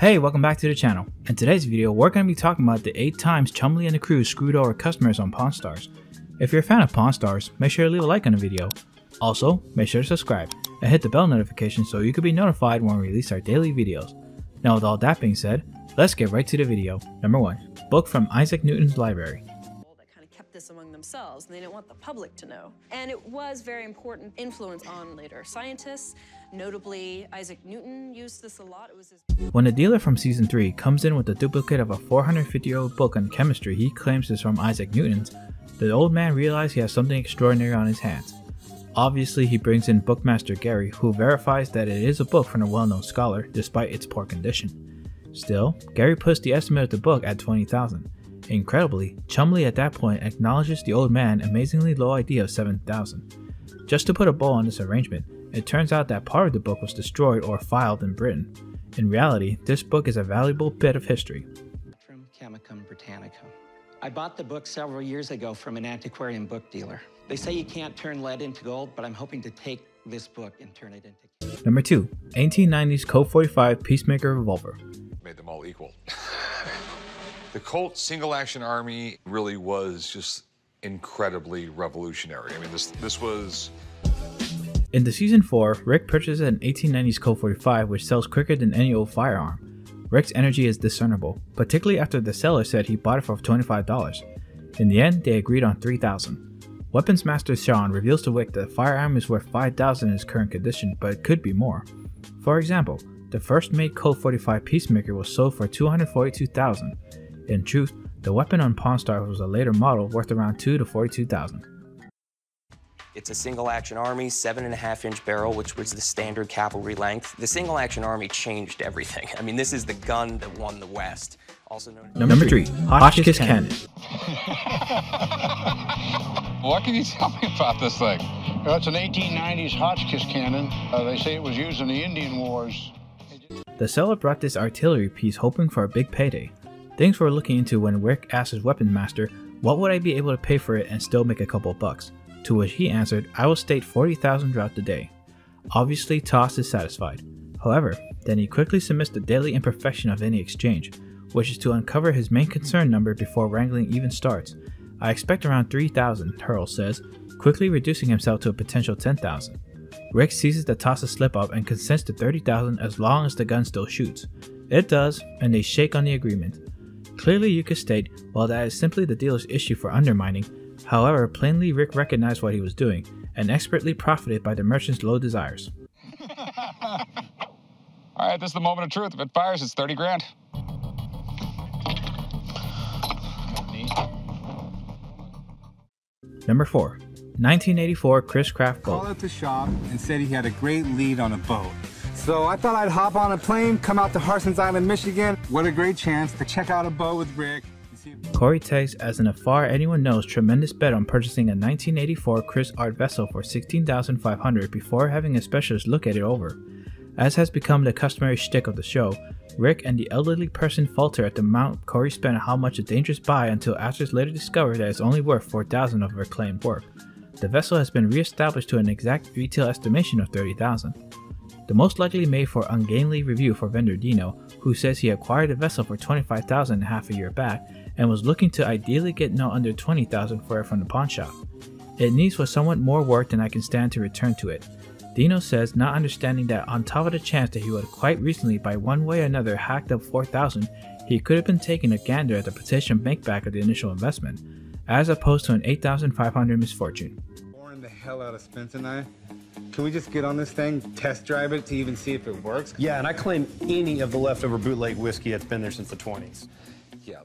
Hey, welcome back to the channel. In today's video, we're going to be talking about the 8 times Chumlee and the crew screwed over customers on Pawn Stars. If you're a fan of Pawn Stars, make sure to leave a like on the video. Also, make sure to subscribe and hit the bell notification so you can be notified when we release our daily videos. Now with all that being said, let's get right to the video. Number 1. Book from Isaac Newton's library. Among themselves, and they didn't want the public to know. And it was very important influence on later scientists, notably Isaac Newton used this a lot. It was his... When the dealer from season 3 comes in with a duplicate of a 450-year-old book on chemistry he claims is from Isaac Newton's, the old man realizes he has something extraordinary on his hands. Obviously, he brings in Bookmaster Gary, who verifies that it is a book from a well-known scholar despite its poor condition. Still, Gary puts the estimate of the book at $20,000. Incredibly, Chumlee at that point acknowledges the old man's amazingly low idea of $7,000. Just to put a bow on this arrangement, it turns out that part of the book was destroyed or filed in Britain. In reality, this book is a valuable bit of history. From Camacum Britannicum. I bought the book several years ago from an antiquarian book dealer. They say you can't turn lead into gold, but I'm hoping to take this book and turn it into... Number 2. 1890s Colt 45 Peacemaker Revolver. Made them all equal. The Colt single-action army really was just incredibly revolutionary. I mean, this was... In the season 4, Rick purchases an 1890s Colt 45, which sells quicker than any old firearm. Rick's energy is discernible, particularly after the seller said he bought it for $25. In the end, they agreed on $3,000. Weapons Master Sean reveals to Rick that the firearm is worth $5,000 in its current condition, but it could be more. For example, the first-made Colt 45 Peacemaker was sold for $242,000. In truth, the weapon on Pawn Stars was a later model worth around $2,000 to $42,000. It's a single-action army, 7.5-inch barrel, which was the standard cavalry length. The single-action army changed everything. I mean, this is the gun that won the West. Also known as Number 3, Hotchkiss Cannon. What can you tell me about this thing? Well, it's an 1890s Hotchkiss cannon. They say it was used in the Indian Wars. The seller brought this artillery piece hoping for a big payday. Things we're looking into when Rick asked his weapon master, what would I be able to pay for it and still make a couple bucks? To which he answered, I will state $40,000 throughout the day. Obviously, Toss is satisfied. However, then he quickly submits the daily imperfection of any exchange, which is to uncover his main concern number before wrangling even starts. I expect around $3,000, Hurl says, quickly reducing himself to a potential $10,000. Rick seizes the Toss's slip up and consents to $30,000 as long as the gun still shoots. It does, and they shake on the agreement. Clearly, you could state, well, that is simply the dealer's issue for undermining. However, plainly Rick recognized what he was doing, and expertly profited by the merchant's low desires. All right, this is the moment of truth. If it fires, it's 30 grand. Number 4. 1984 Chris Craft boat. Called at the shop and said he had a great lead on a boat. So I thought I'd hop on a plane, come out to Harson's Island, Michigan. What a great chance to check out a boat with Rick. Corey takes, as an afar anyone knows, tremendous bet on purchasing a 1984 Chris Art vessel for $16,500 before having a specialist look at it over. As has become the customary shtick of the show, Rick and the elderly person falter at the amount Corey spent on how much a dangerous buy until actors later discover that it's only worth $4,000 of her claimed worth. The vessel has been re-established to an exact retail estimation of $30,000. The most likely made for ungainly review for vendor Dino, who says he acquired the vessel for $25,000 half a year back and was looking to ideally get no under $20,000 for it from the pawn shop. It needs for somewhat more work than I can stand to return to it. Dino says, not understanding that on top of the chance that he would quite recently by one way or another hacked up $4,000, he could have been taking a gander at the potential make back of the initial investment, as opposed to an $8,500 misfortune. Boring the hell out of Spence and I. Can we just get on this thing, test drive it to even see if it works? Yeah, and I claim any of the leftover bootleg whiskey that's been there since the 20s. Yeah.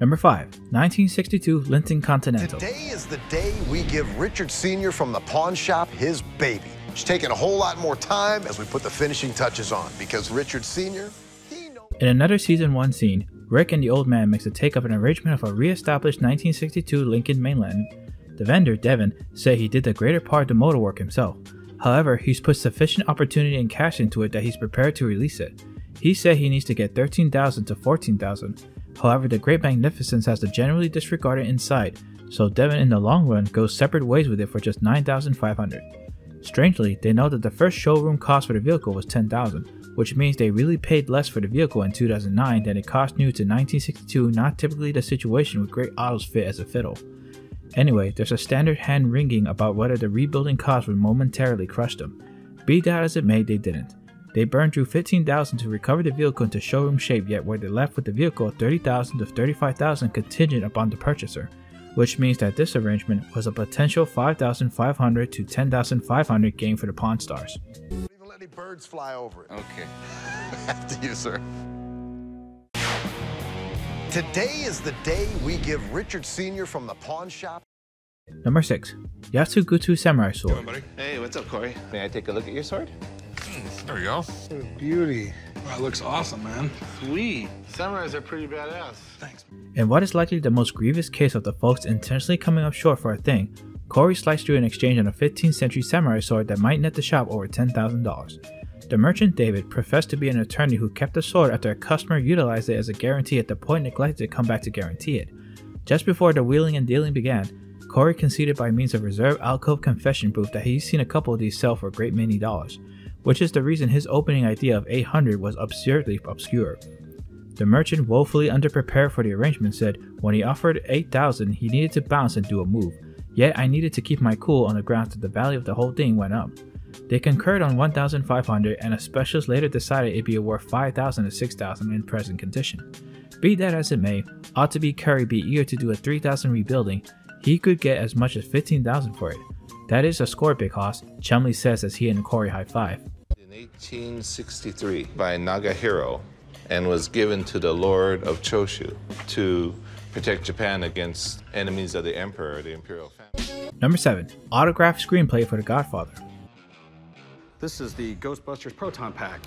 Number 5, 1962 Lincoln Continental. Today is the day we give Richard Sr. from the pawn shop his baby. It's taking a whole lot more time as we put the finishing touches on, because Richard Sr., he knows... In another season 1 scene, Rick and the old man makes a take of an arrangement of a re-established 1962 Lincoln mainland. The vendor, Devin, said he did the greater part of the motor work himself. However, he's put sufficient opportunity and cash into it that he's prepared to release it. He said he needs to get $13,000 to $14,000. However, the Great Magnificence has to generally disregard it inside, so Devin in the long run goes separate ways with it for just $9,500. Strangely, they know that the first showroom cost for the vehicle was $10,000, which means they really paid less for the vehicle in 2009 than it cost new to 1962, not typically the situation with great autos fit as a fiddle. Anyway, there's a standard hand wringing about whether the rebuilding cost would momentarily crush them. Be that as it may, they didn't. They burned through $15,000 to recover the vehicle into showroom shape, yet were they left with the vehicle $30,000 to $35,000 contingent upon the purchaser, which means that this arrangement was a potential $5,500 to $10,500 gain for the Pawn Stars. Don't even let any birds fly over it. Okay. After you, sir. Today is the day we give Richard Sr. from the pawn shop. Number 6. Yasugutsu Samurai Sword. Hey, what's up, Corey? May I take a look at your sword? There you go. Beauty. Wow, it looks awesome, man. Sweet. Samurais are pretty badass. Thanks. In what is likely the most grievous case of the folks intentionally coming up short for a thing, Corey sliced through an exchange on a 15th century samurai sword that might net the shop over $10,000. The merchant David professed to be an attorney who kept the sword after a customer utilized it as a guarantee at the point neglected to come back to guarantee it. Just before the wheeling and dealing began, Corey conceded by means of reserve alcove confession proof that he's seen a couple of these sell for a great many dollars, which is the reason his opening idea of $800 was absurdly obscure. The merchant, woefully underprepared for the arrangement, said, when he offered $8,000 he needed to bounce and do a move, yet I needed to keep my cool on the grounds that the value of the whole thing went up. They concurred on $1,500 and a specialist later decided it'd be worth $5,000 to $6,000 in present condition. Be that as it may, ought to be Curry be eager to do a $3,000 rebuilding, he could get as much as $15,000 for it. That is a score big hoss, Chumlee says as he and Corey high five. In 1863 by Nagahiro, and was given to the Lord of Choshu to protect Japan against enemies of the Emperor or the Imperial family. Number 7. Autographed screenplay for The Godfather. This is the Ghostbusters Proton Pack.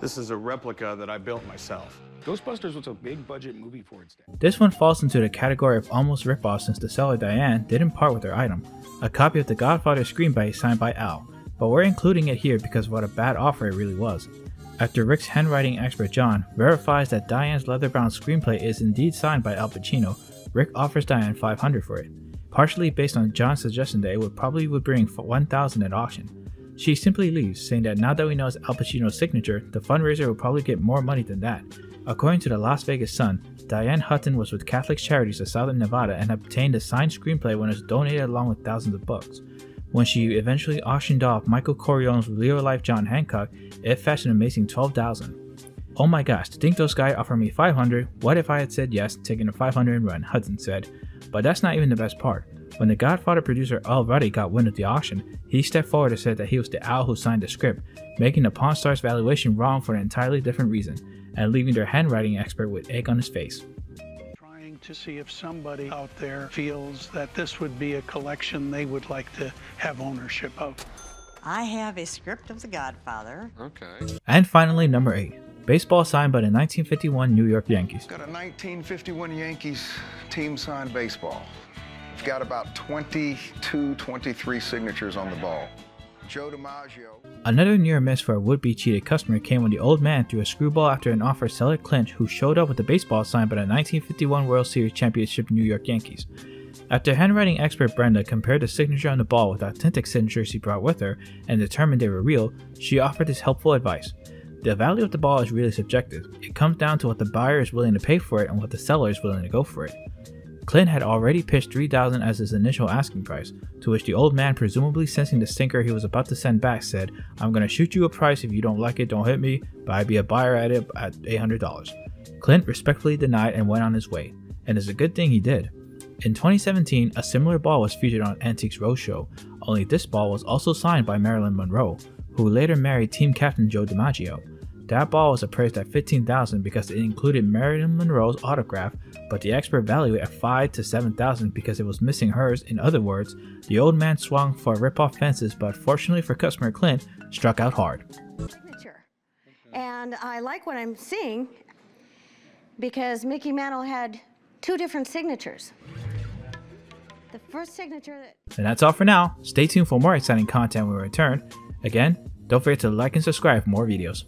This is a replica that I built myself. Ghostbusters was a big budget movie for its day. This one falls into the category of almost ripoff since the seller Diane didn't part with her item, a copy of The Godfather screenplay signed by Al, but we're including it here because what a bad offer it really was. After Rick's handwriting expert John verifies that Diane's leather-bound screenplay is indeed signed by Al Pacino, Rick offers Diane $500 for it, partially based on John's suggestion that it would probably bring $1,000 at auction. She simply leaves, saying that now that we know it's Al Pacino's signature, the fundraiser will probably get more money than that. According to the Las Vegas Sun, Diane Hutton was with Catholic Charities of Southern Nevada and obtained a signed screenplay when it was donated along with thousands of bucks. When she eventually auctioned off Michael Corleone's real-life John Hancock, it fetched an amazing $12,000. Oh my gosh, to think those guys offered me $500, what if I had said yes, taking the $500 and run, Hudson said. But that's not even the best part. When the Godfather producer Al Ruddy got wind of the auction, he stepped forward and said that he was the Al who signed the script, making the Pawn Stars valuation wrong for an entirely different reason, and leaving their handwriting expert with egg on his face. Trying to see if somebody out there feels that this would be a collection they would like to have ownership of. I have a script of The Godfather. Okay. And finally, number 8. Baseball signed by the 1951 New York Yankees. Got a 1951 Yankees team signed baseball. We've got about 22, 23 signatures on the ball. Joe DiMaggio. Another near miss for a would-be cheated customer came when the old man threw a screwball after an offer seller Clinch, who showed up with the baseball signed by the 1951 World Series championship New York Yankees. After handwriting expert Brenda compared the signature on the ball with the authentic signatures she brought with her and determined they were real, she offered this helpful advice. The value of the ball is really subjective. It comes down to what the buyer is willing to pay for it and what the seller is willing to go for it. Clint had already pitched $3,000 as his initial asking price, to which the old man, presumably sensing the stinker he was about to send back, said, I'm gonna shoot you a price, if you don't like it, don't hit me, but I'd be a buyer at it at $800. Clint respectfully denied and went on his way, and it's a good thing he did. In 2017, a similar ball was featured on Antiques Roadshow, only this ball was also signed by Marilyn Monroe, who later married team captain Joe DiMaggio. That ball was appraised at $15,000 because it included Marilyn Monroe's autograph, but the expert valued it at $5,000 to $7,000 because it was missing hers. In other words, the old man swung for rip-off fences, but fortunately for customer Clint, struck out hard. Signature. And I like what I'm seeing because Mickey Mantle had two different signatures. The first signature that... And that's all for now. Stay tuned for more exciting content when we return. Again, don't forget to like and subscribe for more videos.